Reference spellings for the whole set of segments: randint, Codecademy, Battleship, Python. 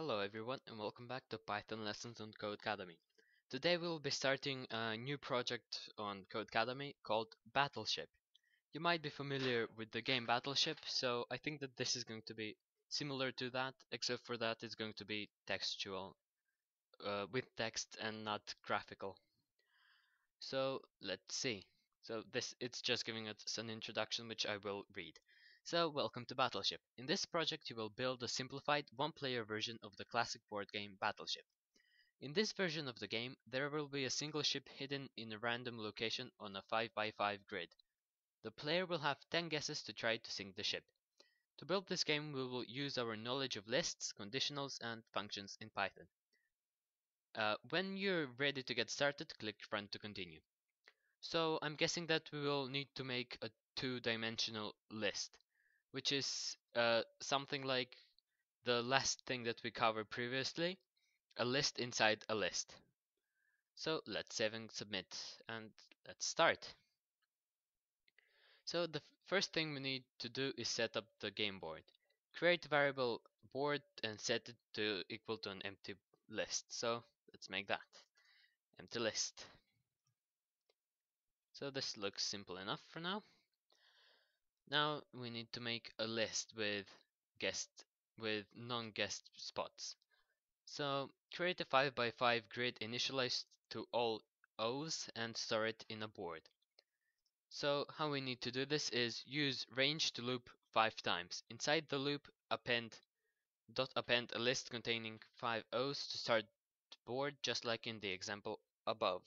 Hello everyone and welcome back to Python lessons on Codecademy. Today we will be starting a new project on Codecademy called Battleship. You might be familiar with the game Battleship, so I think that this is going to be similar to that, except for that it's going to be textual, with text and not graphical. So let's see. So it's just giving us an introduction which I will read. So, welcome to Battleship. In this project you will build a simplified one-player version of the classic board game Battleship. In this version of the game, there will be a single ship hidden in a random location on a 5x5 grid. The player will have 10 guesses to try to sink the ship. To build this game we will use our knowledge of lists, conditionals and functions in Python. When you're ready to get started, click Run to continue. So, I'm guessing that we will need to make a two-dimensional list, which is something like the last thing that we covered previously, a list inside a list. So let's save and submit, and let's start. So the first thing we need to do is set up the game board. Create variable board and set it to equal to an empty list. So let's make that empty list. So this looks simple enough for now. Now we need to make a list with non-guest spots. So create a 5x5 grid initialized to all O's and store it in a board. So how we need to do this is use range to loop 5 times. Inside the loop, append a list containing 5 O's to start the board, just like in the example above.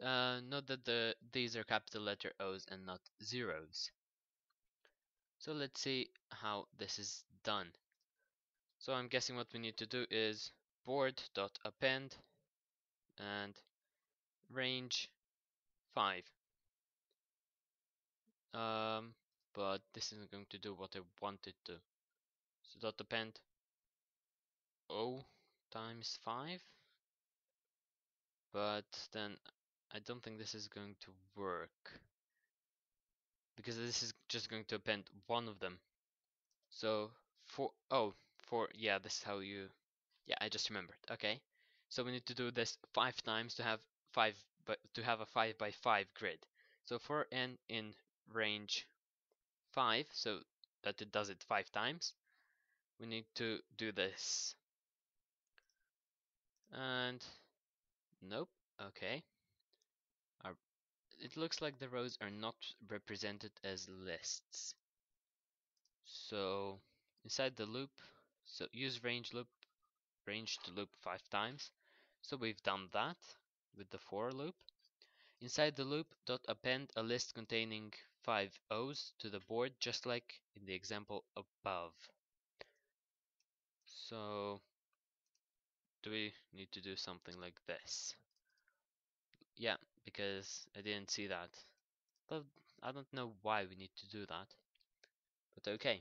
Note that these are capital letter O's and not zeros. So let's see how this is done. So I'm guessing what we need to do is board.append and range 5. But this isn't going to do what I want it to. So .append O times 5. But then I don't think this is going to work, because this is just going to append one of them. So I just remembered. Okay, so we need to do this 5 times to have a 5x5 grid. So for n in range 5, so that it does it 5 times, we need to do this. And nope. Okay. It looks like the rows are not represented as lists. So inside the loop, so use range to loop 5 times. So we've done that with the for loop. Inside the loop, append a list containing 5 O's to the board, just like in the example above. So do we need to do something like this? Yeah, because I didn't see that, but I don't know why we need to do that, but okay,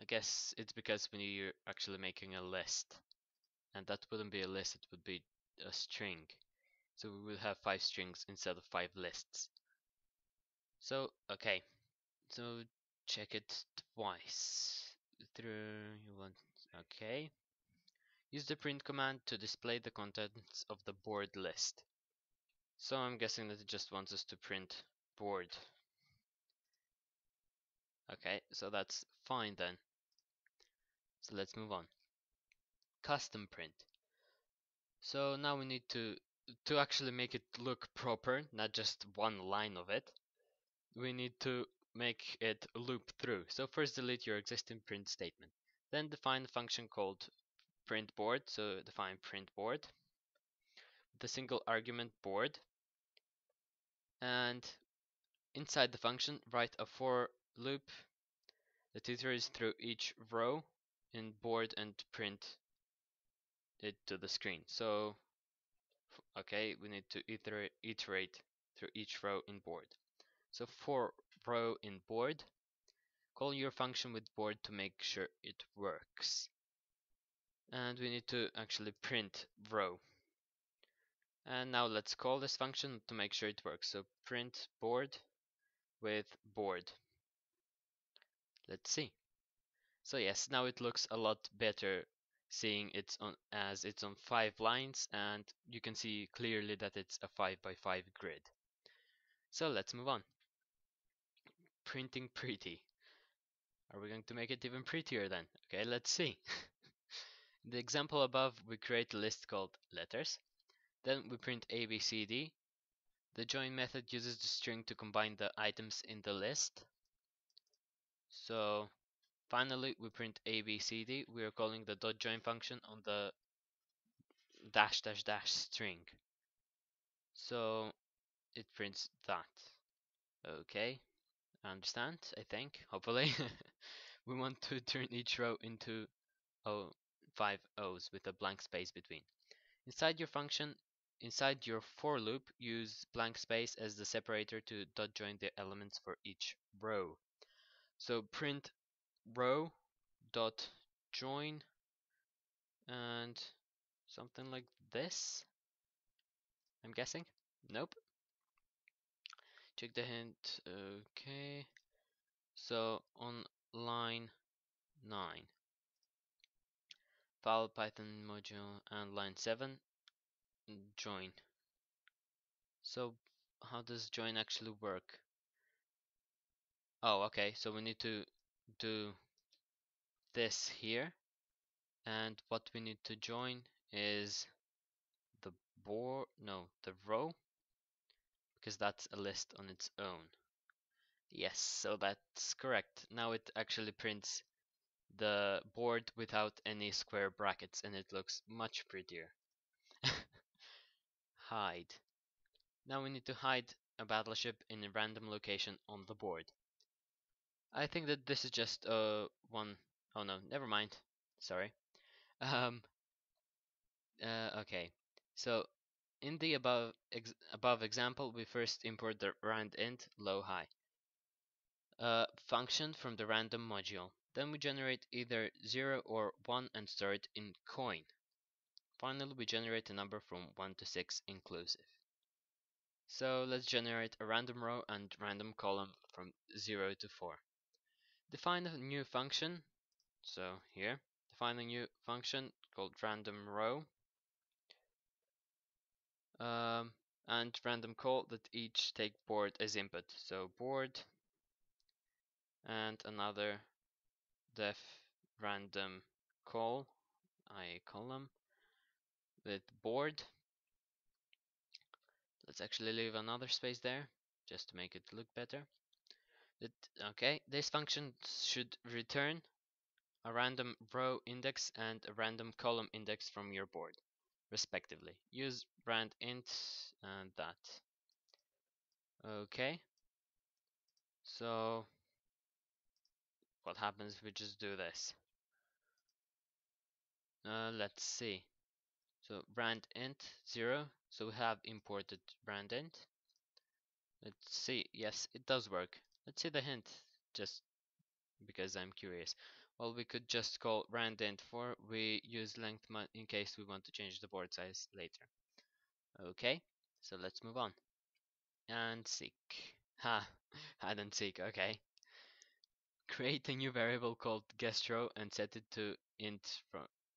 I guess it's because when you're actually making a list, and that wouldn't be a list, it would be a string, so we will have 5 strings instead of 5 lists. So okay, so check it twice through. Okay, use the print command to display the contents of the board list. So I'm guessing that it just wants us to print board. Okay, so that's fine then. So let's move on. Custom print. So now we need to actually make it look proper, not just one line of it. We need to make it loop through. So first delete your existing print statement. Then define a function called print board. So define print board. The single argument board, and inside the function write a for loop that iterates through each row in board and print it to the screen. So okay, we need to iterate through each row in board. So for row in board, call your function with board to make sure it works, and we need to actually print row. And now let's call this function to make sure it works. So print board with board. Let's see. So yes, now it looks a lot better seeing it's on 5 lines, and you can see clearly that it's a 5x5 grid. So let's move on. Printing pretty. Are we going to make it even prettier then? Okay, let's see. In the example above, we create a list called letters. Then we print A, B, C, D. The join method uses the string to combine the items in the list. So finally, we print A, B, C, D. We are calling the dot join function on the dash dash dash string. So it prints that. Okay, understand, I think, hopefully. We want to turn each row into 5 O's with a blank space between. Inside your for loop, use blank space as the separator to dot join the elements for each row. So print row dot join and something like this, I'm guessing. Nope, check the hint. Okay, so on line 9, file Python module, and line 7, join. So how does join actually work? Oh, okay, so we need to do this here, and what we need to join is the row, because that's a list on its own. Yes, so that's correct. Now it actually prints the board without any square brackets, and it looks much prettier. Hide. Now we need to hide a battleship in a random location on the board. I think that this is just oh no, never mind, sorry. Okay, so in the above example, we first import the randint low high function from the random module. Then we generate either 0 or 1 and store it in coin. Finally, we generate a number from 1 to 6 inclusive. So let's generate a random row and random column from 0 to 4. Define a new function. So here, define a new function called random row, and random call that each take board as input. So board and another def random call, i.e. column, with board. Let's actually leave another space there just to make it look better. Okay, this function should return a random row index and a random column index from your board, respectively. Use randint and that. Okay, so what happens if we just do this? Let's see. So randint 0, so we have imported randint. Let's see, yes, it does work. Let's see the hint, just because I'm curious. Well, we could just call randint 4. We use length in case we want to change the board size later. Okay, so let's move on. And seek. Ha, hide and seek, okay. Create a new variable called guest row and set it to int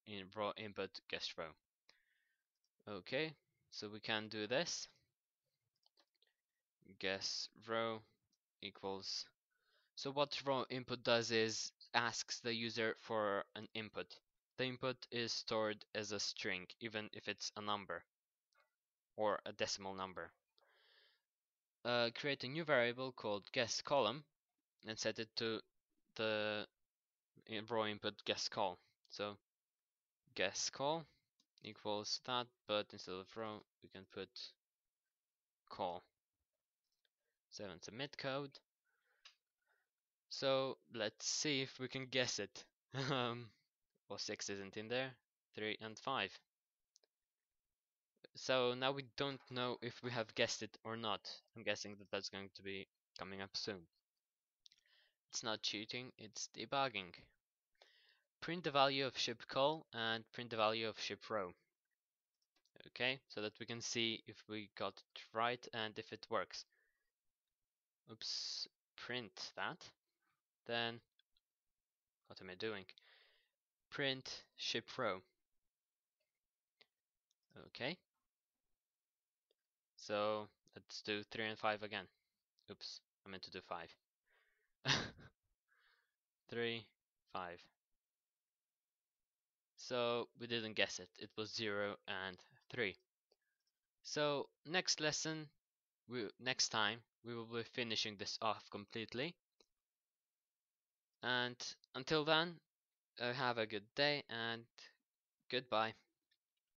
in raw input guest row. Okay, so we can do this. Guess row equals. So what raw input does is asks the user for an input. The input is stored as a string, even if it's a number or a decimal number. Create a new variable called guess column and set it to the raw input guess call. So guess call equals that, but instead of row we can put call. So submit code. So let's see if we can guess it. Well, 6 isn't in there, 3 and 5. So now we don't know if we have guessed it or not. I'm guessing that that's going to be coming up soon. It's not cheating, it's debugging. Print the value of ship call and print the value of ship row. Okay, so that we can see if we got it right and if it works. Oops, print that. Then What am I doing? Print ship row. Okay. So let's do 3 and 5 again. Oops, I meant to do 5. 3, 5. So we didn't guess it. It was 0 and 3. So next lesson, next time, we will be finishing this off completely. And until then, have a good day and goodbye.